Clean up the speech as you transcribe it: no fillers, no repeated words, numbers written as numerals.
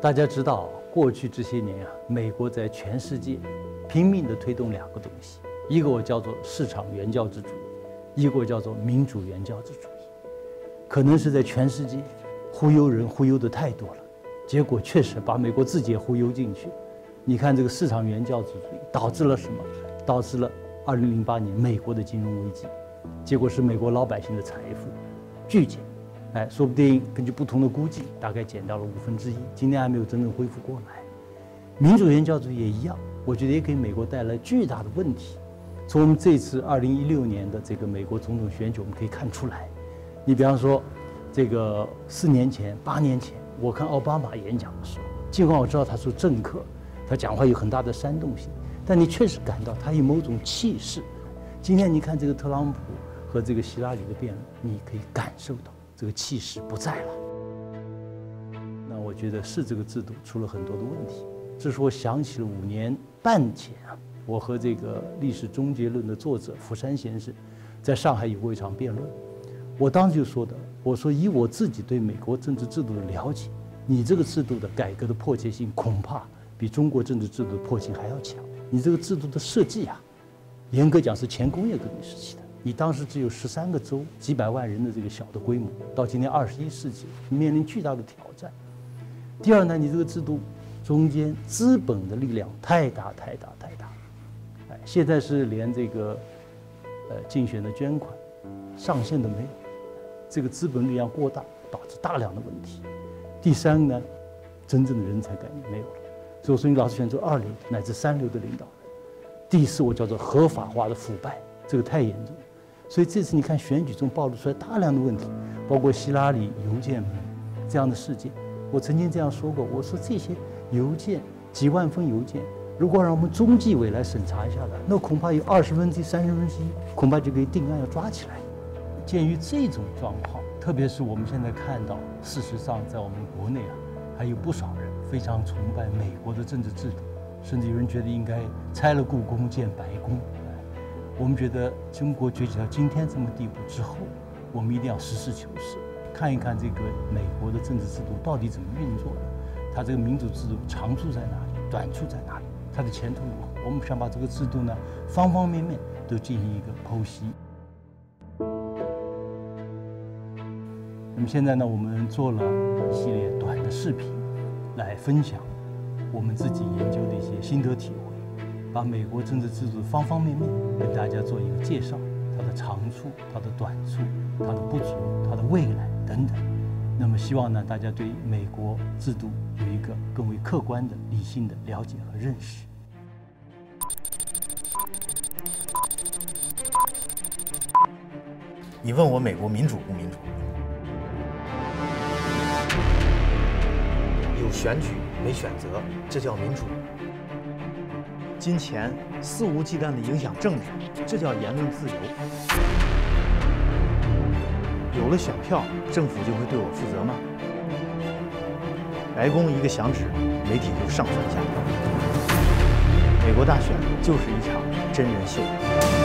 大家知道，过去这些年啊，美国在全世界拼命地推动两个东西，一个我叫做市场原教旨主义，一个我叫做民主原教旨主义。可能是在全世界忽悠人忽悠得太多了，结果确实把美国自己也忽悠进去。你看这个市场原教旨主义导致了什么？导致了2008年美国的金融危机，结果是美国老百姓的财富巨减。 哎，说不定根据不同的估计，大概减掉了1/5，今天还没有真正恢复过来。民主原教旨主义也一样，我觉得也给美国带来巨大的问题。从我们这次2016年的这个美国总统选举，我们可以看出来。你比方说，这个4年前、8年前，我看奥巴马演讲的时候，尽管我知道他是政客，他讲话有很大的煽动性，但你确实感到他有某种气势。今天你看这个特朗普和这个希拉里的辩论，你可以感受到。 这个气势不在了，那我觉得是这个制度出了很多的问题。这是我想起了5年半前啊，我和这个历史终结论的作者福山先生，在上海有过一场辩论。我当时就说的，我说以我自己对美国政治制度的了解，你这个制度的改革的迫切性恐怕比中国政治制度的迫切性还要强。你这个制度的设计啊，严格讲是前工业革命时期的。 你当时只有13个州、几百万人的这个小的规模，到今天21世纪，你面临巨大的挑战。第二呢，你这个制度中间资本的力量太大。哎，现在是连这个竞选的捐款上限都没有，这个资本力量过大，导致大量的问题。第三呢，真正的人才概念没有了，所以我说你老是选择2流乃至3流的领导人。第四，我叫做合法化的腐败，这个太严重了。 所以这次你看选举中暴露出来大量的问题，包括希拉里邮件这样的事件。我曾经这样说过，我说这些邮件几万封邮件，如果让我们中纪委来审查一下的，那恐怕有1/20、1/30，恐怕就可以定案要抓起来。鉴于这种状况，特别是我们现在看到，事实上在我们国内啊，还有不少人非常崇拜美国的政治制度，甚至有人觉得应该拆了故宫建白宫。 我们觉得中国崛起到今天这么地步之后，我们一定要实事求是，看一看这个美国的政治制度到底怎么运作的，它这个民主制度长处在哪里，短处在哪里，它的前途如何？我们想把这个制度呢，方方面面都进行一个剖析。那么现在呢，我们做了一系列短的视频，来分享我们自己研究的一些心得体会。 把美国政治制度的方方面面跟大家做一个介绍，它的长处、它的短处、它的不足、它的未来等等。那么希望呢，大家对美国制度有一个更为客观的、理性的了解和认识。你问我美国民主不民主？有选举没选择，这叫民主。 金钱肆无忌惮地影响政治，这叫言论自由。有了选票，政府就会对我负责吗？白宫一个响指，媒体就上蹿下跳。美国大选就是一场真人秀。